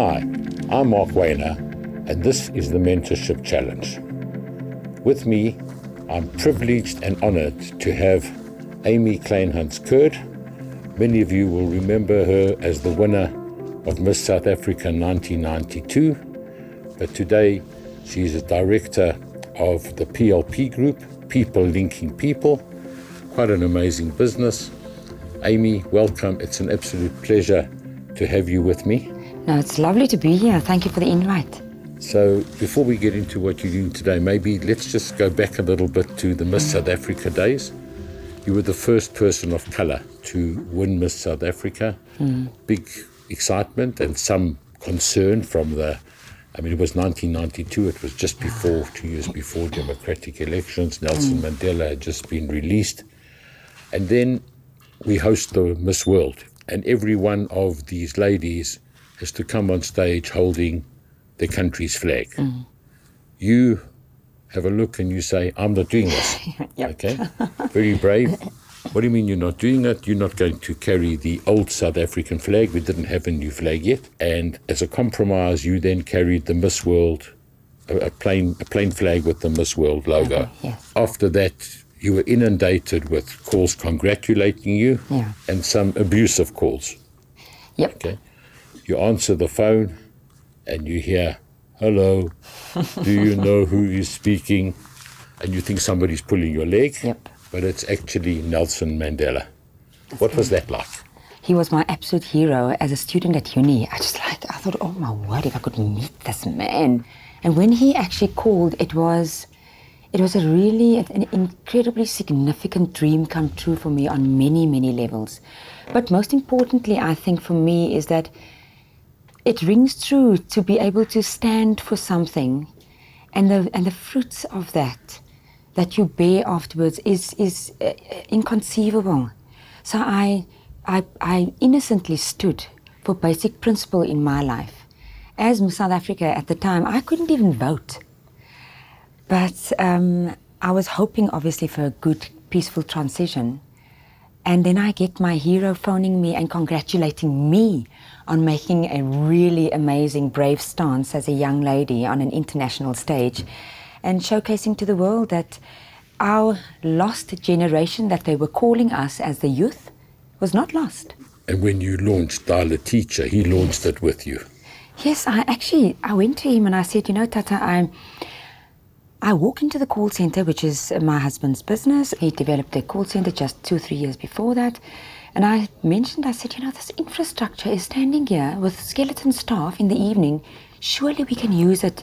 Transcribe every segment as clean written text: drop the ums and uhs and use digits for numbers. Hi, I'm Marc Wainer, and this is the Mentorship Challenge. With me, I'm privileged and honored to have Amy Kleinhans-Curd. Many of you will remember her as the winner of Miss South Africa 1992, but today she is a director of the PLP Group, People Linking People, quite an amazing business. Amy, welcome. It's an absolute pleasure to have you with me. No, it's lovely to be here. Thank you for the invite. So before we get into what you're doing today, maybe let's just go back a little bit to the Miss South Africa days. You were the first person of colour to win Miss South Africa. Big excitement and some concern from the, I mean, it was 1992. It was just before, 2 years before democratic elections. Nelson Mandela had just been released. And then we host the Miss World. And every one of these ladies has to come on stage holding the country's flag. You have a look and you say, I'm not doing this. Okay? Very brave. What do you mean you're not doing it? You're not going to carry the old South African flag. We didn't have a new flag yet. And as a compromise, you then carried the Miss World, a plain flag with the Miss World logo. After that, you were inundated with calls congratulating you and some abusive calls. Okay? You answer the phone and you hear, hello, do you know who is speaking? And you think somebody's pulling your leg, but it's actually Nelson Mandela. What was that like? He was my absolute hero. As a student at uni, I thought, oh my word, if I could meet this man. And when he actually called, it was a really, an incredibly significant dream come true for me on many, many levels. But most importantly, I think for me is that it rings true to be able to stand for something, and the fruits of that you bear afterwards is inconceivable. So I innocently stood for basic principle in my life. As Miss South Africa at the time, I couldn't even vote, but I was hoping obviously for a good, peaceful transition. And then I get my hero phoning me and congratulating me on making a really amazing, brave stance as a young lady on an international stage and showcasing to the world that our lost generation that they were calling us as the youth was not lost. And when you launched Dial a Teacher, he launched it with you. Yes, I went to him and I said, you know, Tata, I walk into the call center, which is my husband's business. He developed a call center just 2-3 years before that. And I said, you know, this infrastructure is standing here with skeleton staff in the evening. Surely we can use it.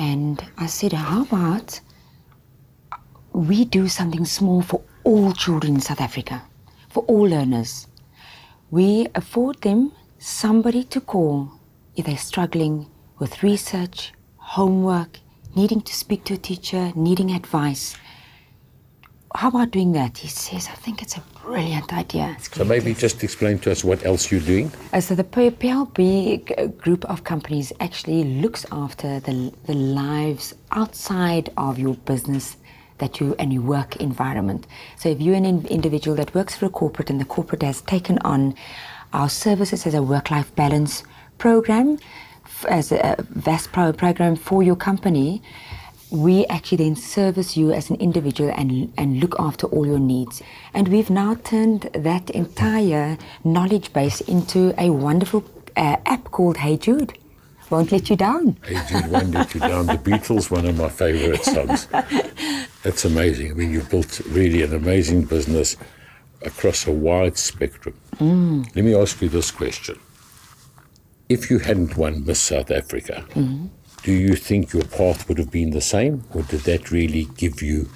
And I said, how about we do something small for all children in South Africa, for all learners. We afford them somebody to call if they're struggling with research, homework, needing to speak to a teacher, needing advice. How about doing that? He says, I think it's a brilliant idea. So maybe just explain to us what else you're doing. So the PLP group of companies actually looks after the lives outside of your business and your work environment. So if you're an individual that works for a corporate and the corporate has taken on our services as a work-life balance program, as a vast program for your company, we actually then service you as an individual and look after all your needs. And we've now turned that entire knowledge base into a wonderful app called Hey Jude. Won't Let You Down. Hey Jude, Won't Let You Down. The Beatles, one of my favourite songs. That's amazing. I mean, you've built really an amazing business across a wide spectrum. Let me ask you this question. If you hadn't won Miss South Africa, do you think your path would have been the same? Or did that really give you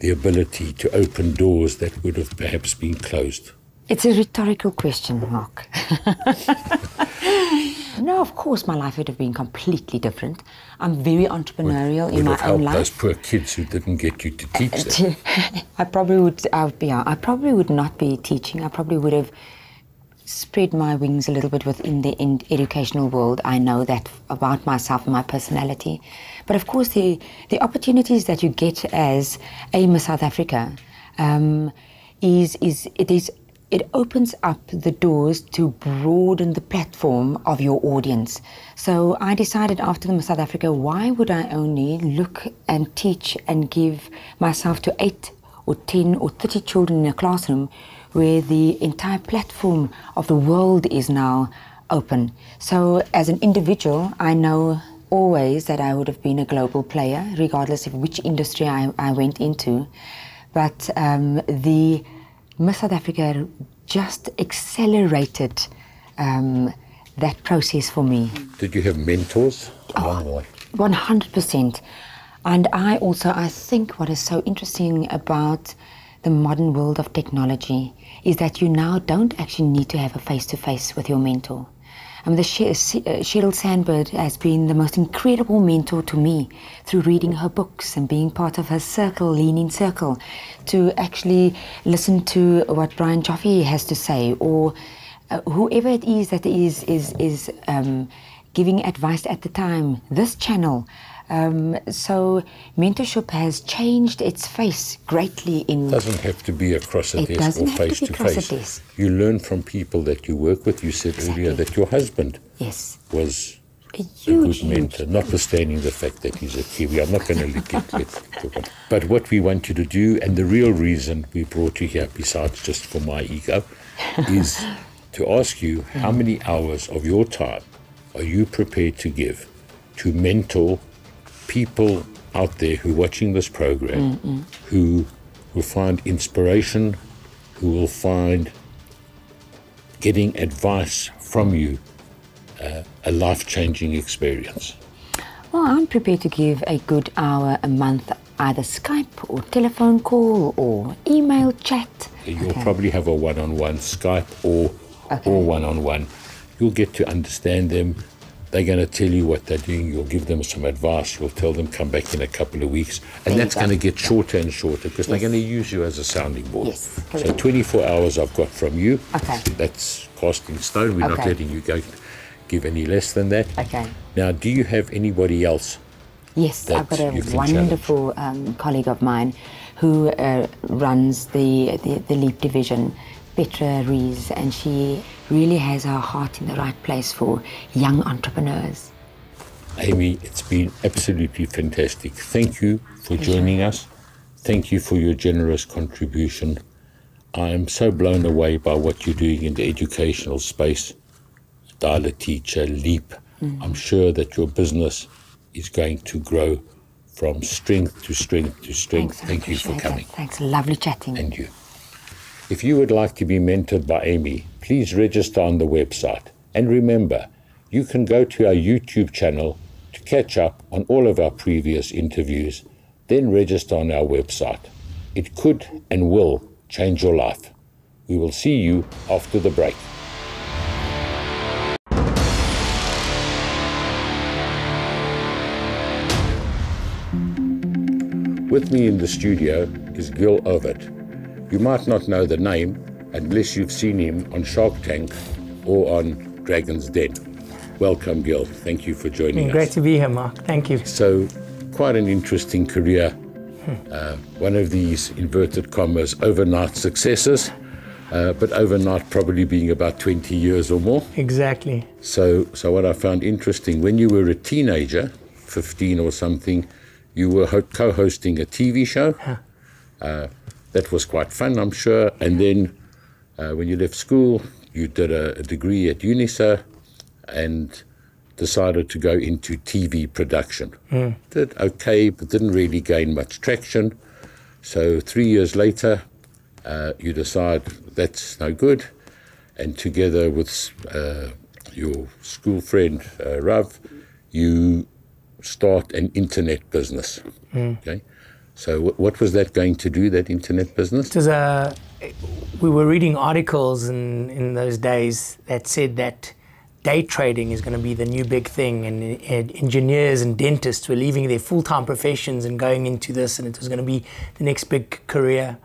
the ability to open doors that would have perhaps been closed? It's a rhetorical question, Mark. No, of course, my life would have been completely different. I'm very entrepreneurial in my own life. Those poor kids who didn't get you to teach them. I probably would not be teaching. I probably would have spread my wings a little bit within the educational world. I know that about myself and my personality. But of course, the opportunities that you get as a Miss South Africa, it is it opens up the doors to broaden the platform of your audience. So I decided after the Miss South Africa, why would I only look and teach and give myself to 8 or 10 or 30 children in a classroom where the entire platform of the world is now open. So as an individual, I know always that I would have been a global player, regardless of which industry I went into. But the Miss South Africa just accelerated that process for me. Did you have mentors along the way? 100%. And I think what is so interesting about the modern world of technology is that you now don't actually need to have a face-to-face with your mentor. I mean, Cheryl Sandberg has been the most incredible mentor to me through reading her books and being part of her circle, leaning circle, to actually listen to what Brian Chaffee has to say, or whoever it is that is giving advice at the time, this channel. So mentorship has changed its face greatly. It doesn't have to be across a desk or face to face. You learn from people that you work with. You said earlier that your husband was a good mentor, notwithstanding the fact that he's a Kiwi. I'm not going to get but what we want you to do, and the real reason we brought you here, besides just for my ego, is to ask you how many hours of your time are you prepared to give to mentor people out there who are watching this program, who will find inspiration, who will find getting advice from you a life-changing experience? Well, I'm prepared to give a good hour a month, either Skype or telephone call or email chat. You'll probably have a one-on-one Skype or one-on-one. You'll get to understand them. They're going to tell you what they're doing. You'll give them some advice. You'll tell them, come back in a couple of weeks. And that's going to get shorter and shorter because they're going to use you as a sounding board. Yes. So 24 hours I've got from you. Okay. That's casting stone. We're not letting you go give any less than that. Okay. Now, do you have anybody else? Yes, I've got a wonderful colleague of mine who runs the LEAP division, Petra Rees, and she really has her heart in the right place for young entrepreneurs. Amy, it's been absolutely fantastic. Thank you for joining us. Thank you for your generous contribution. I am so blown away by what you're doing in the educational space. Dial a teacher, LEAP. I'm sure that your business is going to grow from strength to strength to strength. Thank you for coming. Thanks, lovely chatting. And you. If you would like to be mentored by Amy, please register on the website. And remember, you can go to our YouTube channel to catch up on all of our previous interviews, then register on our website. It could and will change your life. We will see you after the break. With me in the studio is Gil Oved. You might not know the name unless you've seen him on Shark Tank or on Dragon's Den. Welcome, Gil. Thank you for joining us. Great to be here, Mark. Thank you. So, quite an interesting career. One of these inverted commas overnight successes, but overnight probably being about 20 years or more. Exactly. So what I found interesting, when you were a teenager, 15 or something, you were co-hosting a TV show. That was quite fun, I'm sure. And then when you left school, you did a degree at UNISA and decided to go into TV production. Did okay, but didn't really gain much traction. So 3 years later, you decide that's no good. And together with your school friend, Rav, you start an internet business. Okay. So what was that going to do, that internet business? It was we were reading articles in those days that said that day trading is going to be the new big thing, and engineers and dentists were leaving their full-time professions and going into this, and it was going to be the next big career.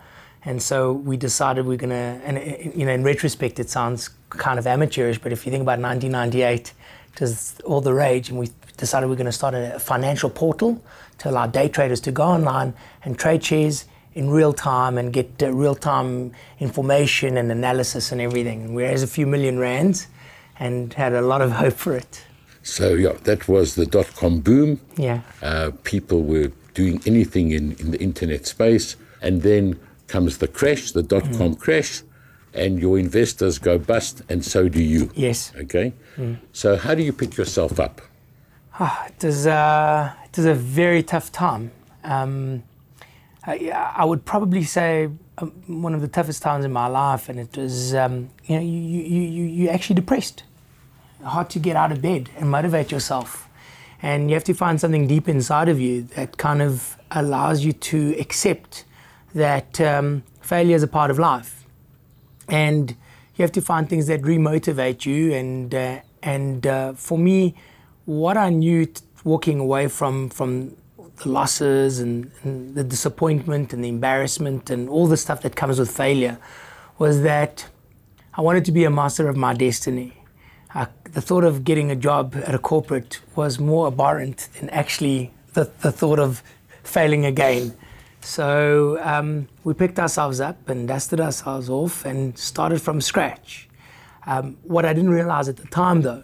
And so we decided we're going to, and you know, in retrospect, it sounds kind of amateurish, but if you think about 1998, it was all the rage, and we decided we're going to start a financial portal to allow day traders to go online and trade shares in real time and get real time information and analysis and everything. We raised a few million rands and had a lot of hope for it. So yeah, that was the dot-com boom. Yeah. People were doing anything in the internet space, and then comes the crash, the dot-com crash, and your investors go bust, and so do you. Yes. Okay. So how do you pick yourself up? Oh, it was a very tough time. I would probably say one of the toughest times in my life, and it was, you know, you're actually depressed. Hard to get out of bed and motivate yourself. And you have to find something deep inside of you that kind of allows you to accept that failure is a part of life. And you have to find things that re-motivate you. And for me, what I knew walking away from the losses and the disappointment and the embarrassment and all the stuff that comes with failure was that I wanted to be a master of my destiny. The thought of getting a job at a corporate was more abhorrent than actually the thought of failing again. So we picked ourselves up and dusted ourselves off and started from scratch. What I didn't realize at the time, though,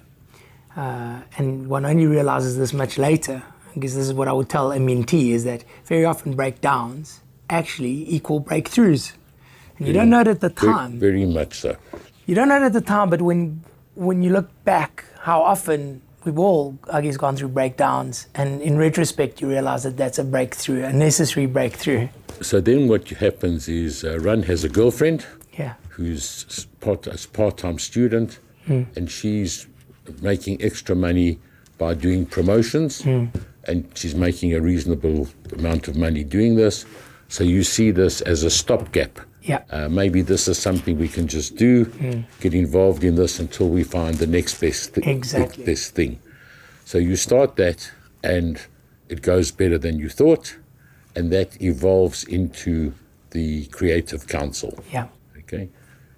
and one only realizes this much later, because this is what I would tell a mentee, is that very often breakdowns actually equal breakthroughs. And you don't know it at the time. Very much so. You don't know it at the time, but when you look back, how often we've all, I guess, gone through breakdowns, and in retrospect, you realize that that's a breakthrough, a necessary breakthrough. So then what happens is Run has a girlfriend, who's a part-time student, and she's making extra money by doing promotions, and she's making a reasonable amount of money doing this. So you see this as a stopgap. Yeah. Maybe this is something we can just do, get involved in this until we find the next best, best thing. So you start that, and it goes better than you thought, and that evolves into the Creative Council. Yeah. Okay.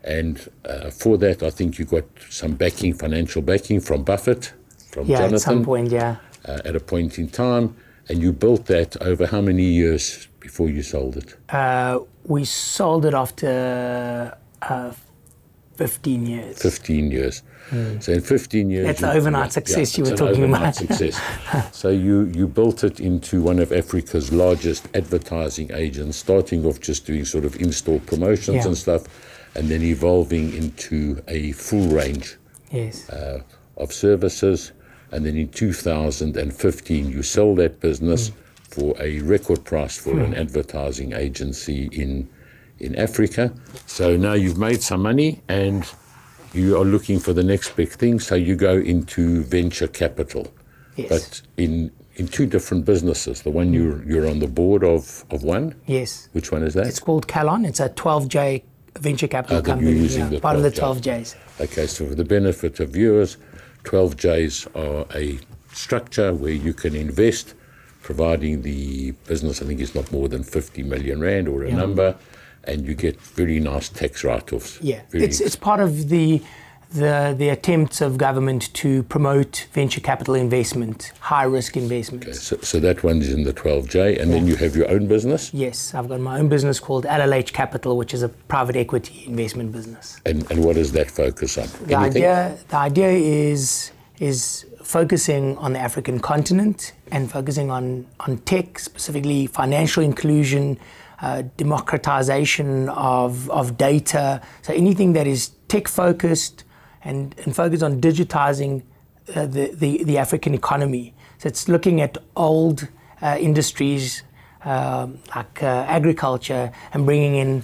And for that, I think you got some backing, financial backing from Buffett, from Jonathan. At some point, at a point in time. And you built that over how many years before you sold it? We sold it after 15 years. 15 years. So in 15 years... That's the overnight success you were talking about. Success. So you built it into one of Africa's largest advertising agents, starting off just doing sort of in-store promotions and stuff, and then evolving into a full range of services. And then in 2015, you sell that business for a record price for an advertising agency in Africa. So now you've made some money and you are looking for the next big thing, so you go into venture capital. Yes. But in two different businesses, the one you're on the board of one? Yes. Which one is that? It's called Calon. It's a 12J venture capital company. You're using the part of the 12Js. Okay, so for the benefit of viewers, 12Js are a structure where you can invest, providing the business, I think, is not more than 50 million rand or a number, and you get very nice tax write-offs. Yeah, it's part of the attempts of government to promote venture capital investment, high-risk investment. Okay, so that one's in the 12J, and then you have your own business? Yes, I've got my own business called LLH Capital, which is a private equity investment business. And what does that focus on? The idea is focusing on the African continent and focusing on tech, specifically financial inclusion, democratization of data. So anything that is tech-focused, and focus on digitizing the African economy. So it's looking at old industries like agriculture and bringing in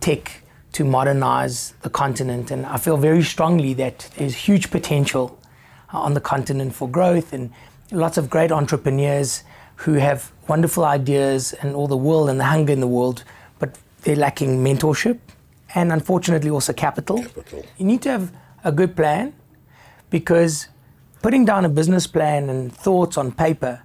tech to modernize the continent. And I feel very strongly that there's huge potential on the continent for growth, and lots of great entrepreneurs who have wonderful ideas and all the will and the hunger in the world, but they're lacking mentorship and unfortunately also capital. You need to have a good plan, because putting down a business plan and thoughts on paper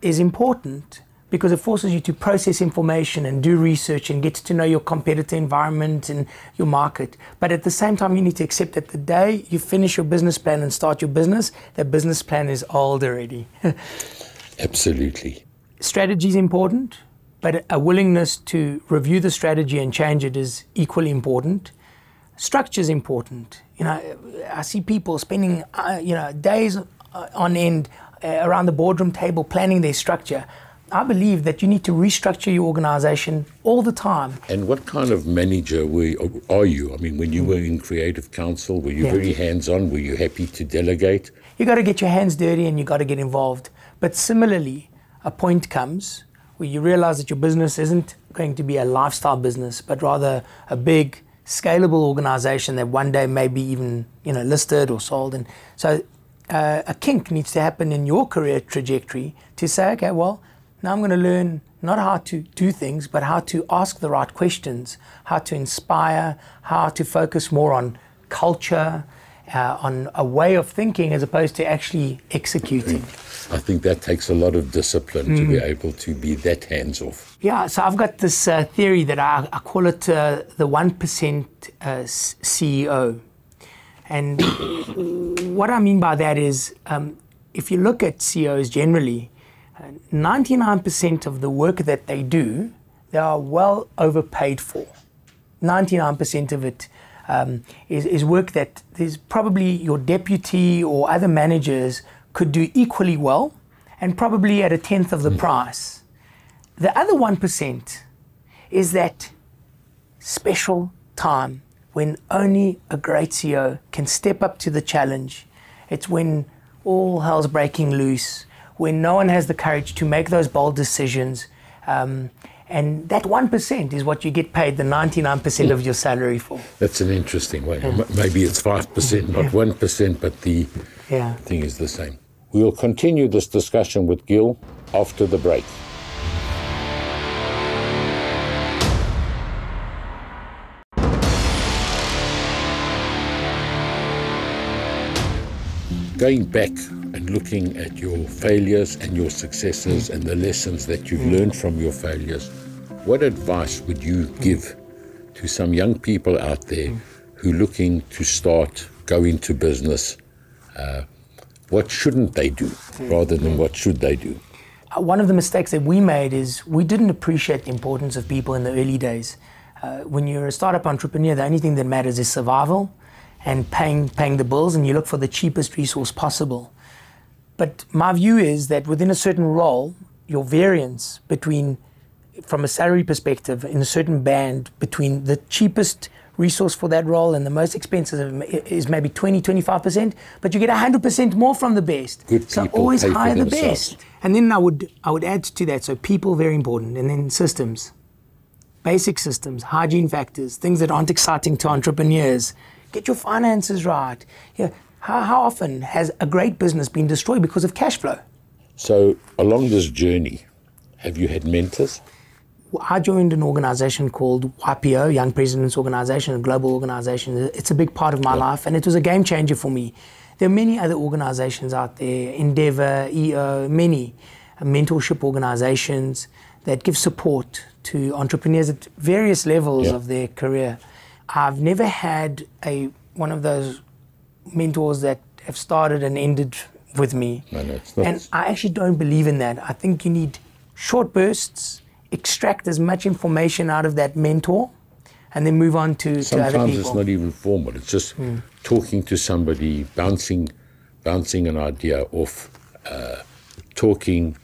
is important, because it forces you to process information and do research and get to know your competitor environment and your market. But at the same time, you need to accept that the day you finish your business plan and start your business, that business plan is old already. Absolutely. Strategy is important. but a willingness to review the strategy and change it is equally important. Structure is important. You know, I see people spending, days on end around the boardroom table planning their structure. I believe that you need to restructure your organization all the time. And what kind of manager are you? I mean, when you were in creative council, were you very hands-on? Were you happy to delegate? You got to get your hands dirty and you got to get involved. But similarly, a point comes where you realize that your business isn't going to be a lifestyle business, but rather a big, scalable organization that one day may be even, listed or sold. And so a kink needs to happen in your career trajectory to say, okay, well, now I'm going to learn not how to do things, but how to ask the right questions, how to inspire, how to focus more on culture, on a way of thinking as opposed to actually executing. I think that takes a lot of discipline to be able to be that hands-off. Yeah, so I've got this theory that I call it the 1% CEO. And what I mean by that is if you look at CEOs generally, 99% of the work that they do, they are well overpaid for. 99% of it is work that there's probably your deputy or other managers could do equally well and probably at a tenth of the price. The other 1% is that special time when only a great CEO can step up to the challenge. It's when all hell's breaking loose, when no one has the courage to make those bold decisions. And that 1% is what you get paid the 99% of your salary for. That's an interesting way. Maybe it's 5%, not 1%, but the thing is the same. We will continue this discussion with Gil after the break. Going back and looking at your failures and your successes and the lessons that you've learned from your failures, what advice would you give to some young people out there who are looking to go into business? What shouldn't they do rather than what should they do? One of the mistakes that we made is we didn't appreciate the importance of people in the early days. When you're a startup entrepreneur, the only thing that matters is survival and paying the bills, and you look for the cheapest resource possible. But my view is that within a certain role, your variance from a salary perspective, in a certain band between the cheapest resource for that role and the most expensive is maybe 20, 25%, but you get 100% more from the best. Good people, so always hire the best. And then I would add to that, so people, very important, and then systems. Basic systems, hygiene factors, things that aren't exciting to entrepreneurs. Get your finances right. Yeah. How often has a great business been destroyed because of cash flow? So along this journey, have you had mentors? Well, I joined an organization called YPO, Young Presidents Organization, a global organization. It's a big part of my life, and it was a game changer for me. There are many other organizations out there, Endeavor, EO, many mentorship organizations that give support to entrepreneurs at various levels of their career. I've never had one of those mentors that have started and ended with me. No, it's not. And I actually don't believe in that. I think you need short bursts, extract as much information out of that mentor, and then move on to other people. Sometimes it's not even formal. It's just talking to somebody, bouncing an idea off, talking.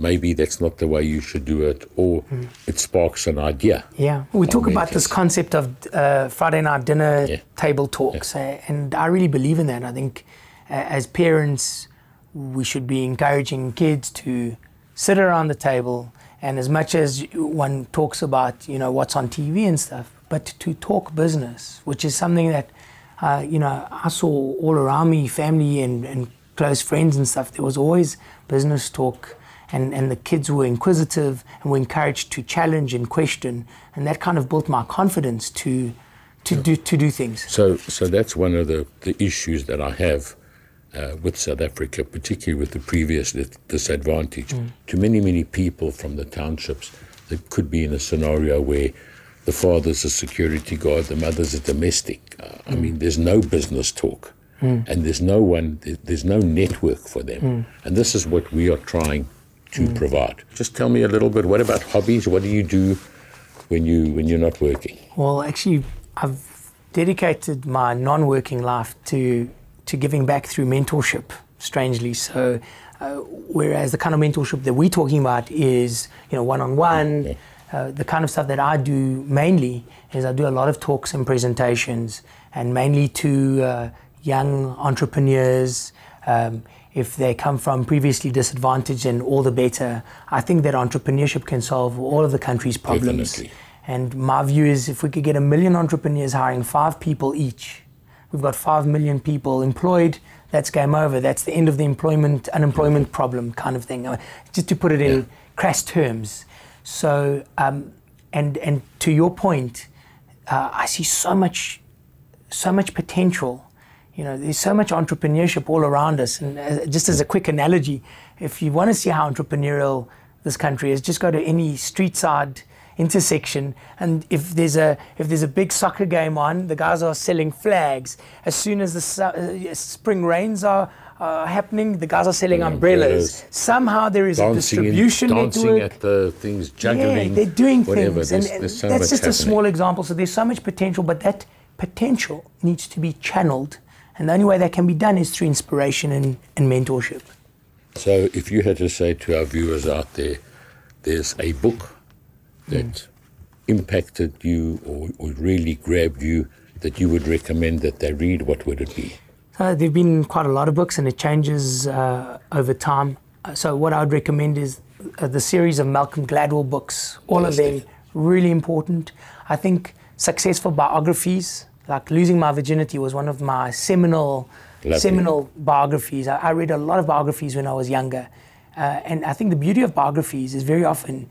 Maybe that's not the way you should do it, or it sparks an idea. Yeah, we talk about this concept of Friday night dinner table talks, and I really believe in that. I think as parents, we should be encouraging kids to sit around the table, and as much as one talks about, what's on TV and stuff, but to talk business, which is something that, I saw all around me, family and close friends and stuff. There was always business talk. And the kids were inquisitive and were encouraged to challenge and question, and that kind of built my confidence to do things. So that's one of the issues that I have with South Africa, particularly with the previous disadvantage. To many people from the townships, they could be in a scenario where the father's a security guard, the mother's a domestic. I mean, there's no business talk. And there's no network for them. And this is what we are trying to provide. Just tell me a little bit, what about hobbies? What do you do when you're not working? Well, actually, I've dedicated my non-working life to giving back through mentorship, strangely. So whereas the kind of mentorship that we're talking about is, you know, one-on-one, okay. The kind of stuff that I do mainly is I do a lot of talks and presentations, and mainly to young entrepreneurs. If they come from previously disadvantaged, and all the better. I think that entrepreneurship can solve all of the country's problems. Definitely. And my view is, if we could get 1 million entrepreneurs hiring 5 people each, we've got 5 million people employed. That's game over. That's the end of the unemployment problem kind of thing. Just to put it in crass terms. So, and to your point, I see so much potential. You know, there's so much entrepreneurship all around us. And just as a quick analogy, if you want to see how entrepreneurial this country is, just go to any street side intersection, and if there's a big soccer game on, the guys are selling flags. As soon as the spring rains are happening, the guys are selling umbrellas. Somehow there is dancing, a distribution network. Dancing at the things, juggling. Yeah, they're doing whatever. Things. There's so that's just happening. A small example. So there's so much potential, but that potential needs to be channeled. And the only way that can be done is through inspiration and mentorship. So if you had to say to our viewers out there, there's a book that impacted you or really grabbed you that you would recommend that they read, what would it be? There have been quite a lot of books, and it changes over time. So what I would recommend is the series of Malcolm Gladwell books. All of them really important. I think successful biographies, like Losing My Virginity was one of my seminal biographies. I read a lot of biographies when I was younger. And I think the beauty of biographies is very often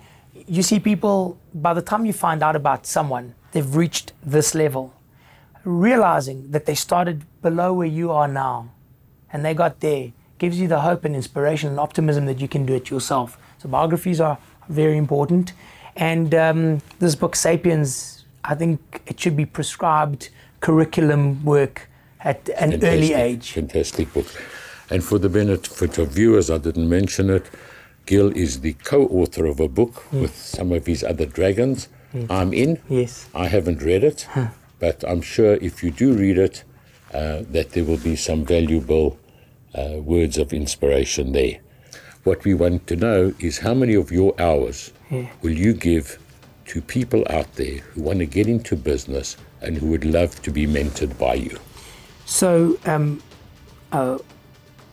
you see people, by the time you find out about someone, they've reached this level, realizing that they started below where you are now and they got there, gives you the hope and inspiration and optimism that you can do it yourself. So biographies are very important. And this book, Sapiens, I think it should be prescribed curriculum work at an early age. Fantastic book. And for the benefit of viewers, I didn't mention it, Gil is the co-author of a book with some of his other dragons. I'm in. Yes. I haven't read it, but I'm sure if you do read it, that there will be some valuable words of inspiration there. What we want to know is how many of your hours will you give to people out there who want to get into business and who would love to be mentored by you? So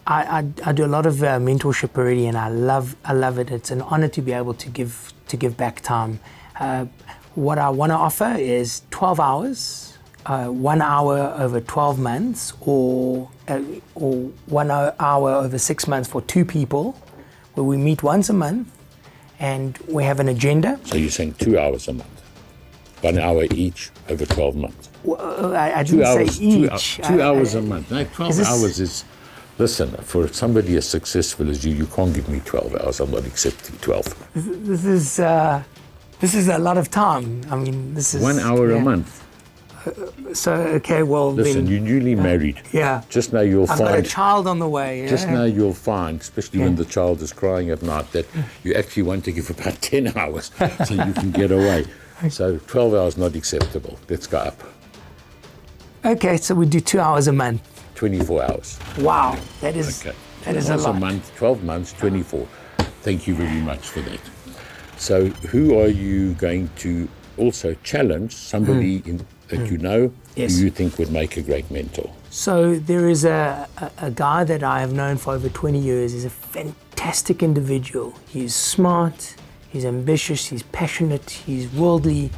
I do a lot of mentorship already, and I love it. It's an honor to be able to give back time. What I want to offer is 12 hours, 1 hour over 12 months, or 1 hour over 6 months for 2 people, where we meet once a month. And we have an agenda. So you're saying 2 hours a month, 1 hour each over 12 months. Well, I didn't say each. 2 hours a month. No, 12 hours is, listen, for somebody as successful as you, you can't give me 12 hours. I'm not accepting 12. This is a lot of time. I mean, this is 1 hour a month. So, okay, well, listen, then, you're newly married. Yeah. Just now you'll find... I've got a child on the way. Yeah. Just now you'll find, especially when the child is crying at night, that you actually want to give about 10 hours so you can get away. So 12 hours not acceptable. Let's go up. Okay, so we do 2 hours a month. 24 hours. Wow, that is, okay. That is a lot. A month, 12 months, 24. Thank you very much for that. So who are you going to also challenge? Somebody in... that you know, who you think would make a great mentor? So there is a guy that I have known for over 20 years. He's a fantastic individual. He's smart, he's ambitious, he's passionate, he's worldly.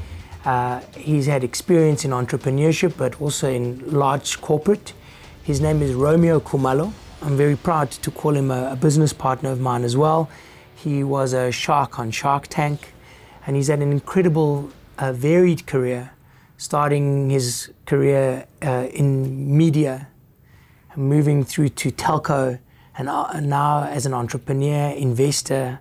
He's had experience in entrepreneurship, but also in large corporate. His name is Romeo Kumalo. I'm very proud to call him a business partner of mine as well. He was a shark on Shark Tank, and he's had an incredible, varied career, starting his career in media, moving through to telco, and now as an entrepreneur, investor.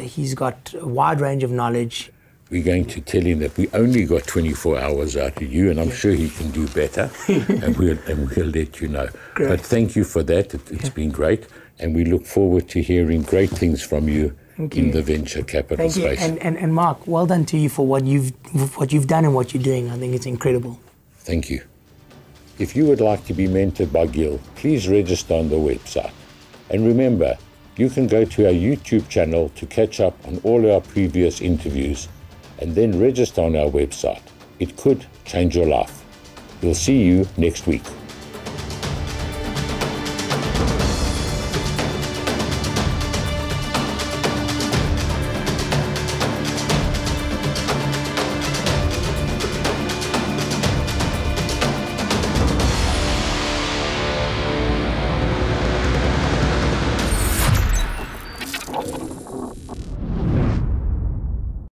He's got a wide range of knowledge. We're going to tell him that we only got 24 hours out of you, and I'm sure he can do better, and we'll let you know. Great. But thank you for that. It's been great. and we look forward to hearing great things from you in the venture capital space. And Marc, well done to you for what you've done and what you're doing. I think it's incredible. Thank you. If you would like to be mentored by Gil, please register on the website. And remember, you can go to our YouTube channel to catch up on all our previous interviews and then register on our website. It could change your life. We'll see you next week.